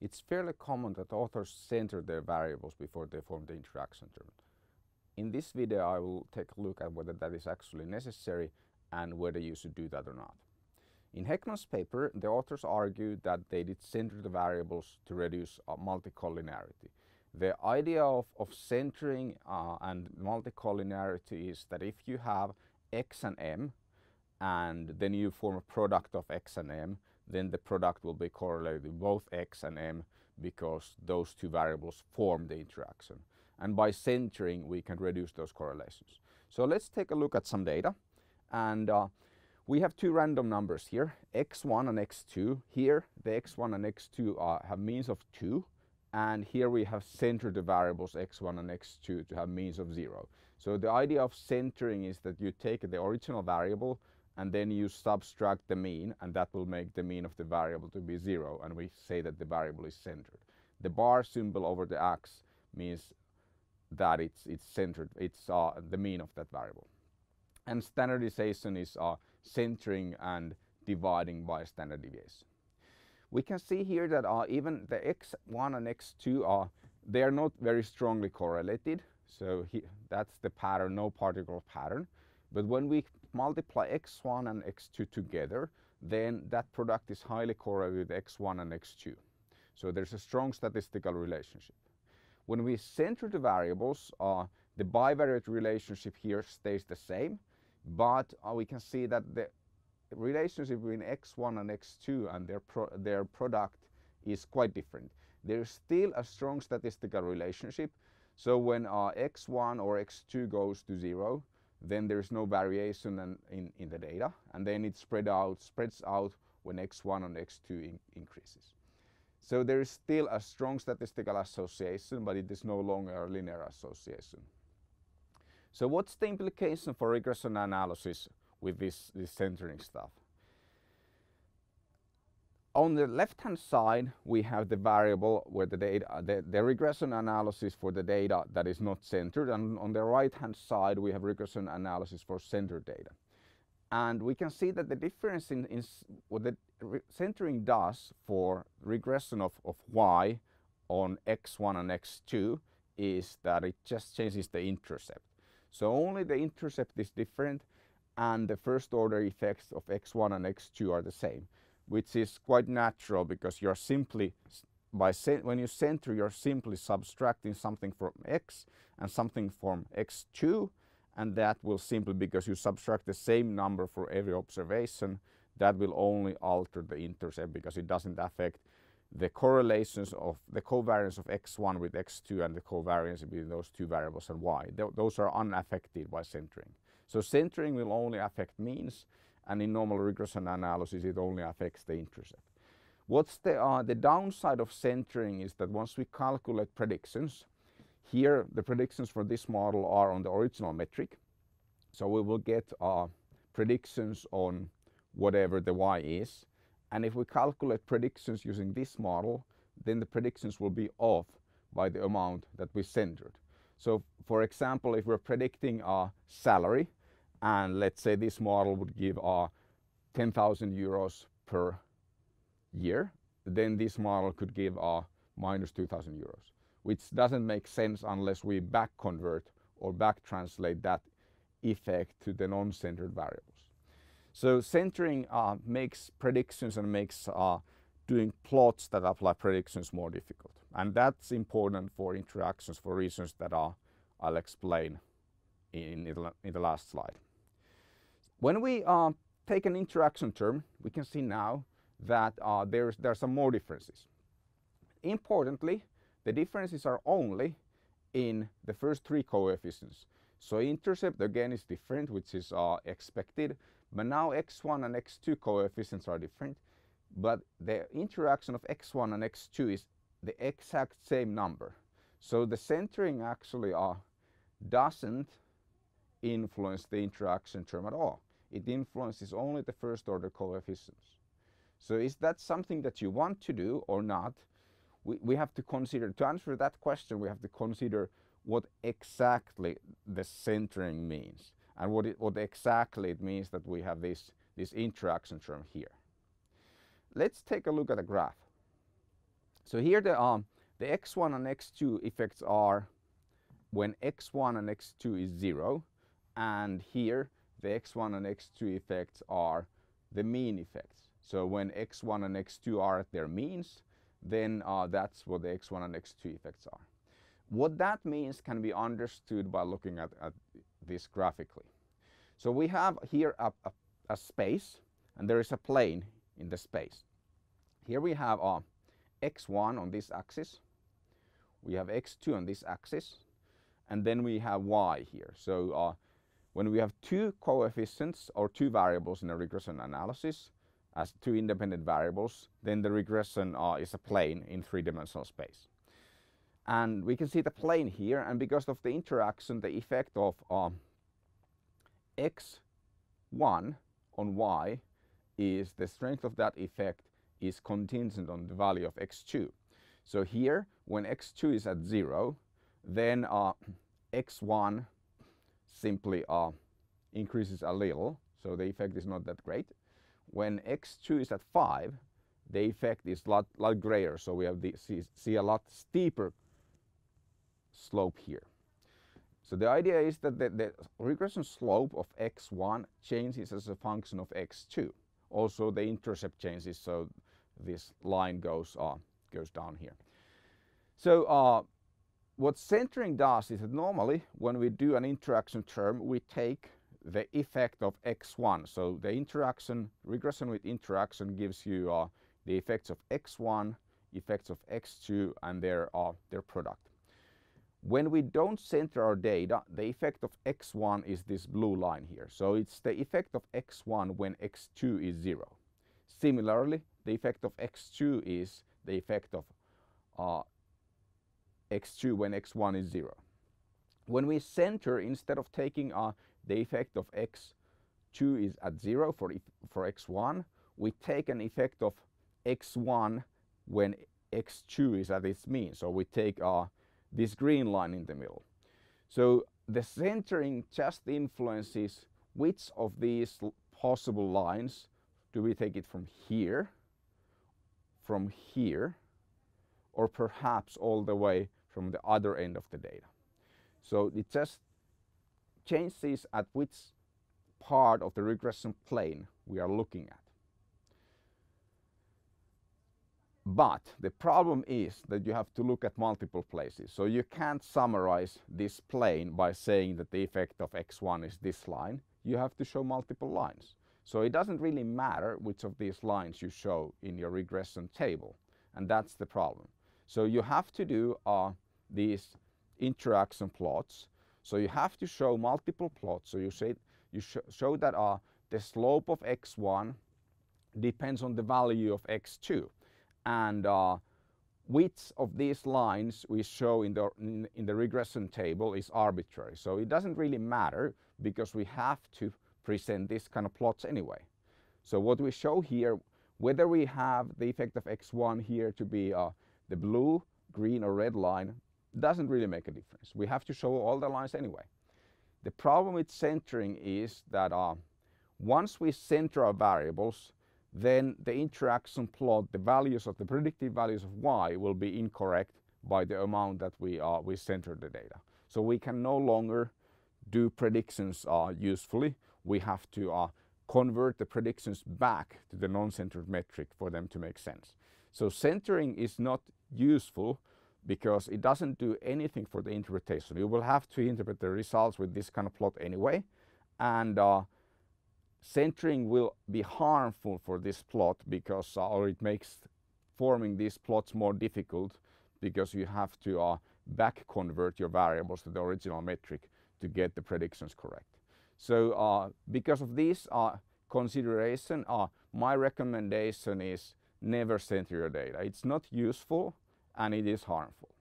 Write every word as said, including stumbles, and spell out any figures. It's fairly common that authors center their variables before they form the interaction term. In this video, I will take a look at whether that is actually necessary and whether you should do that or not. In Heckman's paper, the authors argued that they did center the variables to reduce uh, multicollinearity. The idea of, of centering uh, and multicollinearity is that if you have x and m, and then you form a product of x and m, then the product will be correlated with both x and m because those two variables form the interaction. And by centering, we can reduce those correlations. So let's take a look at some data. And uh, we have two random numbers here, x one and x two. Here, the x one and x two uh, have means of two. And here we have centered the variables x one and x two to have means of zero. So the idea of centering is that you take the original variable and then you subtract the mean, and that will make the mean of the variable to be zero, and we say that the variable is centered. The bar symbol over the x means that it's, it's centered, it's uh, the mean of that variable. And standardization is uh, centering and dividing by standard deviation. We can see here that uh, even the x one and x two, are, they are not very strongly correlated. So he, that's the pattern, no particular pattern. But when we multiply x one and x two together, then that product is highly correlated with x one and x two. So there's a strong statistical relationship. When we center the variables, uh, the bivariate relationship here stays the same, but uh, we can see that the relationship between x one and x two and their, pro their product is quite different. There's still a strong statistical relationship. So when uh, x one or x two goes to zero, then there's no variation in, in, in the data, and then it spread out, spreads out when x one and x two in, increases. So there is still a strong statistical association, but it is no longer a linear association. So what's the implication for regression analysis with this, this centering stuff? On the left-hand side, we have the variable where the data, the, the regression analysis for the data that is not centered, and on the right-hand side, we have regression analysis for centered data. And we can see that the difference in, in what the centering does for regression of, of y on x one and x two is that it just changes the intercept. So only the intercept is different, and the first-order effects of x one and x two are the same, which is quite natural because you're simply, by when you center, you're simply subtracting something from x and something from x two, and that will simply, because you subtract the same number for every observation, that will only alter the intercept because it doesn't affect the correlations of the covariance of x one with x two and the covariance between those two variables and y. Th those are unaffected by centering. So centering will only affect means, and in normal regression analysis, it only affects the intercept. What's the, uh, the downside of centering is that once we calculate predictions, here the predictions for this model are on the original metric. So we will get uh, predictions on whatever the y is. And if we calculate predictions using this model, then the predictions will be off by the amount that we centered. So for example, if we're predicting our salary, and let's say this model would give uh, ten thousand euros per year, then this model could give uh, minus two thousand euros, which doesn't make sense unless we back convert or back translate that effect to the non-centered variables. So centering uh, makes predictions and makes uh, doing plots that apply predictions more difficult. And that's important for interactions for reasons that are, I'll explain in, in the last slide. When we uh, take an interaction term, we can see now that uh, there's, there are some more differences. Importantly, the differences are only in the first three coefficients. So intercept again is different, which is uh, expected, but now x one and x two coefficients are different, but the interaction of x one and x two is the exact same number. So the centering actually uh, doesn't influence the interaction term at all. It influences only the first order coefficients. So is that something that you want to do or not? We, we have to consider, to answer that question, we have to consider what exactly the centering means, and what, it, what exactly it means that we have this, this interaction term here. Let's take a look at a graph. So here the um, the x one and x two effects are when x one and x two is zero, and here the x one and x two effects are the mean effects. So when x one and x two are at their means, then uh, that's what the x one and x two effects are. What that means can be understood by looking at, at this graphically. So we have here a, a, a space, and there is a plane in the space. Here we have uh, x one on this axis, we have x two on this axis, and then we have y here. So uh, when we have two coefficients or two variables in a regression analysis as two independent variables, then the regression uh, is a plane in three-dimensional space. And we can see the plane here, and because of the interaction, the effect of um, x one on y is the strength of that effect is contingent on the value of x two. So here, when x two is at zero, then uh, x one simply uh, increases a little, so the effect is not that great. When x two is at five, the effect is a lot, lot greater, so we have the, see, see a lot steeper slope here. So the idea is that the, the regression slope of x one changes as a function of x two. Also the intercept changes, so this line goes, uh, goes down here. So uh, what centering does is that normally when we do an interaction term, we take the effect of x one. So the interaction, regression with interaction gives you uh, the effects of x one, effects of x two, and their, uh, their product. When we don't center our data, the effect of x one is this blue line here. So it's the effect of x one when x two is zero. Similarly, the effect of x two is the effect of uh, x two when x one is zero. When we center, instead of taking uh, the effect of x two is at zero for, for x one, we take an effect of x one when x two is at its mean. So we take uh, this green line in the middle. So the centering just influences which of these possible lines do we take it from here, from here, or perhaps all the way from the other end of the data. So it just changes at which part of the regression plane we are looking at. But the problem is that you have to look at multiple places. So you can't summarize this plane by saying that the effect of x one is this line. You have to show multiple lines. So it doesn't really matter which of these lines you show in your regression table. And that's the problem. So you have to do uh, these interaction plots. So you have to show multiple plots. So you, say, you sh show that uh, the slope of x one depends on the value of x two. And uh, which of these lines we show in the, in, in the regression table is arbitrary. So it doesn't really matter because we have to present this kind of plots anyway. So what we show here, whether we have the effect of x one here to be uh, the blue, green or red line, doesn't really make a difference. We have to show all the lines anyway. The problem with centering is that uh, once we center our variables, then the interaction plot, the values of the predictive values of y will be incorrect by the amount that we, uh, we center the data. So we can no longer do predictions uh, usefully. We have to uh, convert the predictions back to the non-centered metric for them to make sense. So centering is not useful because it doesn't do anything for the interpretation. You will have to interpret the results with this kind of plot anyway. And uh, centering will be harmful for this plot because, uh, or it makes forming these plots more difficult because you have to uh, back convert your variables to the original metric to get the predictions correct. So uh, because of this uh, consideration, uh, my recommendation is never center your data. It's not useful and it is harmful.